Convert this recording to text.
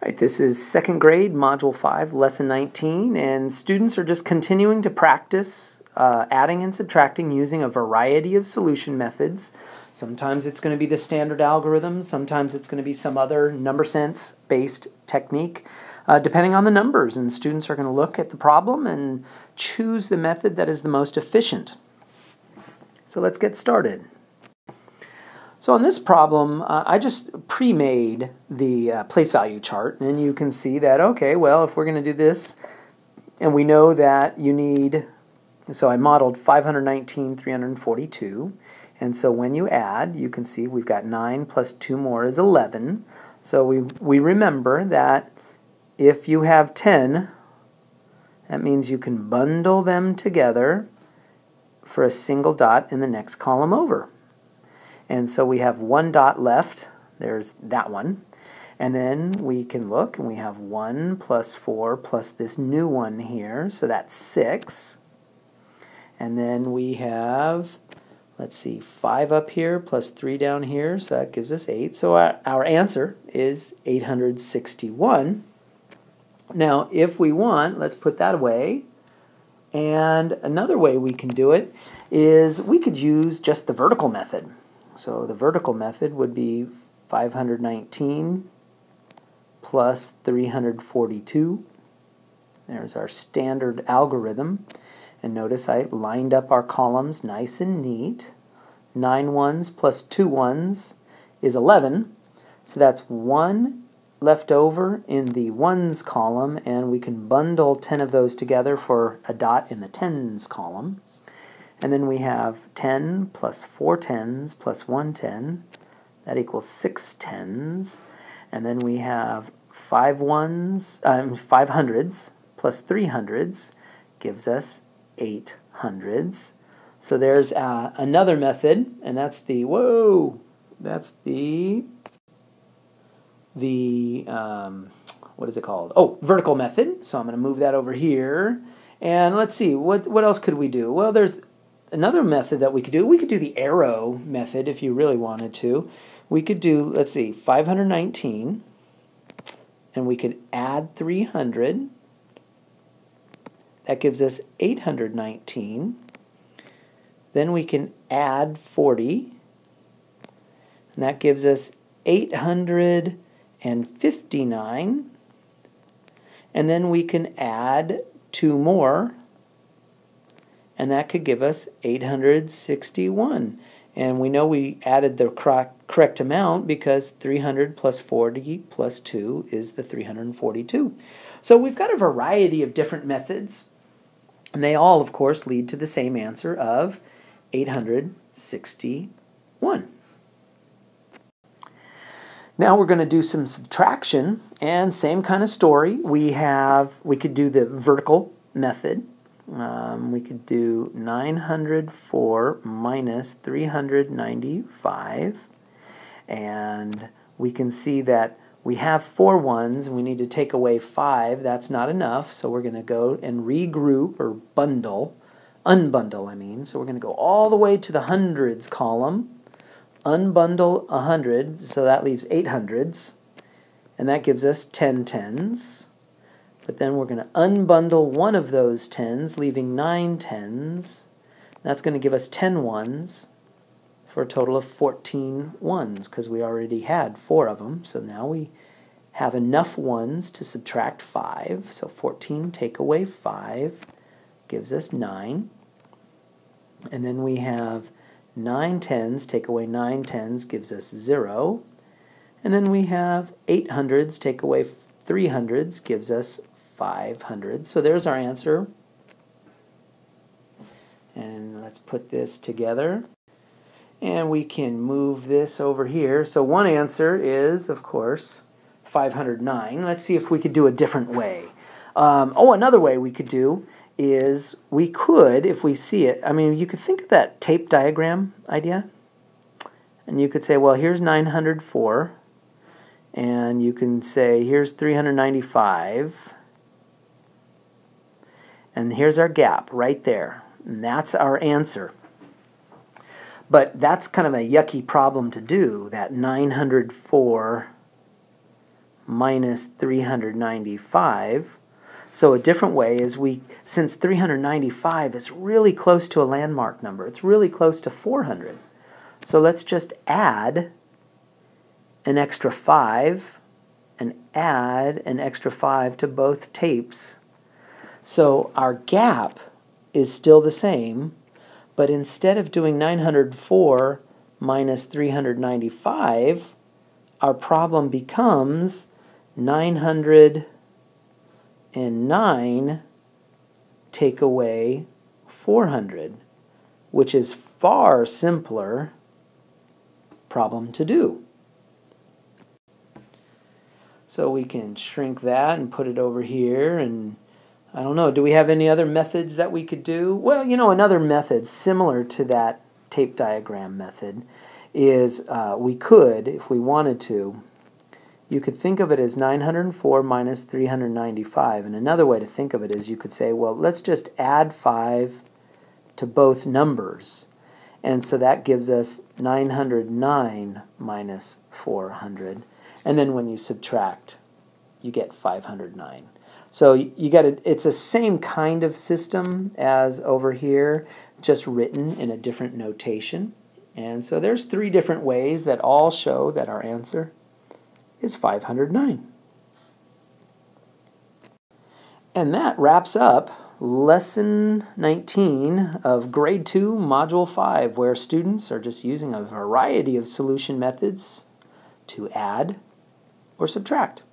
All right, this is second grade, module 5, lesson 19, and students are just continuing to practice adding and subtracting using a variety of solution methods. Sometimes it's going to be the standard algorithm, sometimes it's going to be some other number sense-based technique, depending on the numbers, and students are going to look at the problem and choose the method that is the most efficient. So let's get started. So on this problem, I just pre-made the place value chart, and you can see that, okay, well, if we're going to do this, and we know that you need, so I modeled 519, 342, and so when you add, you can see we've got 9 plus 2 more is 11, so we remember that if you have 10, that means you can bundle them together for a single dot in the next column over. And so we have one dot left, there's that one, and then we can look and we have 1 plus 4 plus this new one here, so that's 6, and then we have, let's see, 5 up here plus 3 down here, so that gives us 8, so our answer is 861. Now if we want, let's put that away. And another way we can do it is we could use just the vertical method. So the vertical method would be 519 plus 342. There's our standard algorithm. And notice I lined up our columns nice and neat. 9 ones plus 2 ones is 11. So that's 1 left over in the ones column, and we can bundle 10 of those together for a dot in the tens column. And then we have 10 plus 4 tens plus 1 ten, that equals 6 tens. And then we have 5 hundreds plus 3 hundreds gives us 8 hundreds. So there's another method, and that's the, whoa, that's the what is it called? Oh, vertical method. So I'm going to move that over here. And let's see, what else could we do? Well, there's another method that we could do. We could do the arrow method if you really wanted to. We could do, let's see, 519, and we could add 300. That gives us 819. Then we can add 40, and that gives us 859. And then we can add 2 more, and that could give us 861. And we know we added the correct amount because 300 plus 40 plus 2 is the 342. So we've got a variety of different methods, and they all, of course, lead to the same answer of 861. Now we're going to do some subtraction, and same kind of story. We could do the vertical method. We could do 904 minus 395, and we can see that we have 4 ones, and we need to take away 5. That's not enough, so we're going to go and regroup or bundle, unbundle, I mean. So we're going to go all the way to the hundreds column, unbundle 100, so that leaves 8 hundreds, and that gives us 10 tens. But then we're going to unbundle one of those tens, leaving 9 tens. That's going to give us 10 ones for a total of 14 ones, because we already had 4 of them. So now we have enough ones to subtract 5. So 14 take away 5 gives us 9. And then we have 9 tens take away 9 tens gives us 0. And then we have 8 hundreds take away 3 hundreds gives us 500. So there's our answer. And let's put this together. And we can move this over here. So one answer is, of course, 509. Let's see if we could do a different way. Oh, another way we could do is we could, if we see it, I mean, you could think of that tape diagram idea. And you could say, well, here's 904. And you can say, here's 395. And here's our gap right there. And that's our answer. But that's kind of a yucky problem to do, that 904 minus 395. So a different way is since 395 is really close to a landmark number, it's really close to 400. So let's just add an extra 5 and add an extra 5 to both tapes. So our gap is still the same, but instead of doing 904 minus 395, our problem becomes 909 take away 400, which is far simpler problem to do. So we can shrink that and put it over here, and I don't know, do we have any other methods that we could do? Well, you know, another method similar to that tape diagram method is we could, if we wanted to, you could think of it as 904 minus 395. And another way to think of it is you could say, well, let's just add 5 to both numbers. And so that gives us 909 minus 400. And then when you subtract, you get 509. So you got it. It's the same kind of system as over here, just written in a different notation. And so there's 3 different ways that all show that our answer is 509. And that wraps up Lesson 19 of Grade 2, Module 5, where students are just using a variety of solution methods to add or subtract.